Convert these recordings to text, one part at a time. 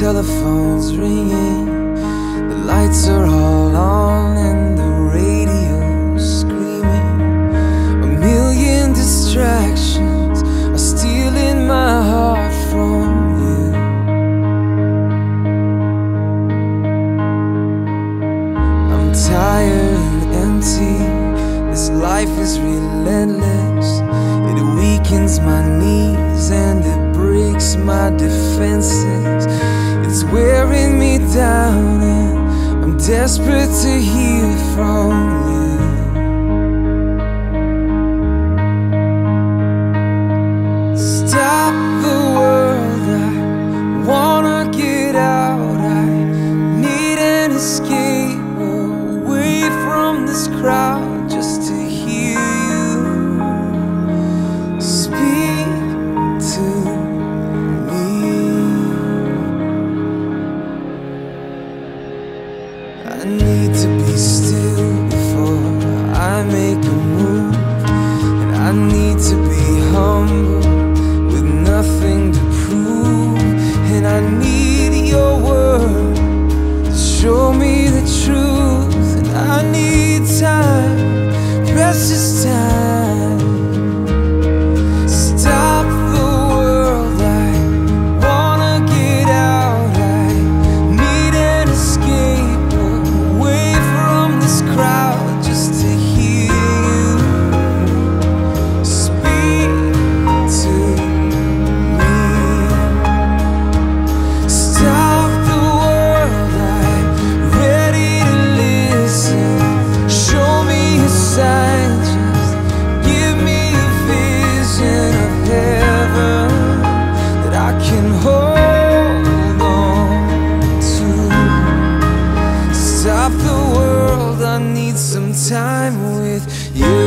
telephone's ringing, the lights are all on and the radio's screaming. A million distractions are stealing my heart from you. I'm tired and empty, this life is relentless. It weakens my knees and it breaks my defenses. It's wearing me down and I'm desperate to hear from you. Stop the world, I wanna get out. I need an escape away from this crowd just to hear you speak to me. I need to be still before I make a move, and I need to be humble with nothing to prove, and I need your word to show me the truth, and I need time, precious time. Some time with you.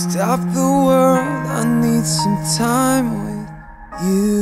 Stop the world, I need some time with you.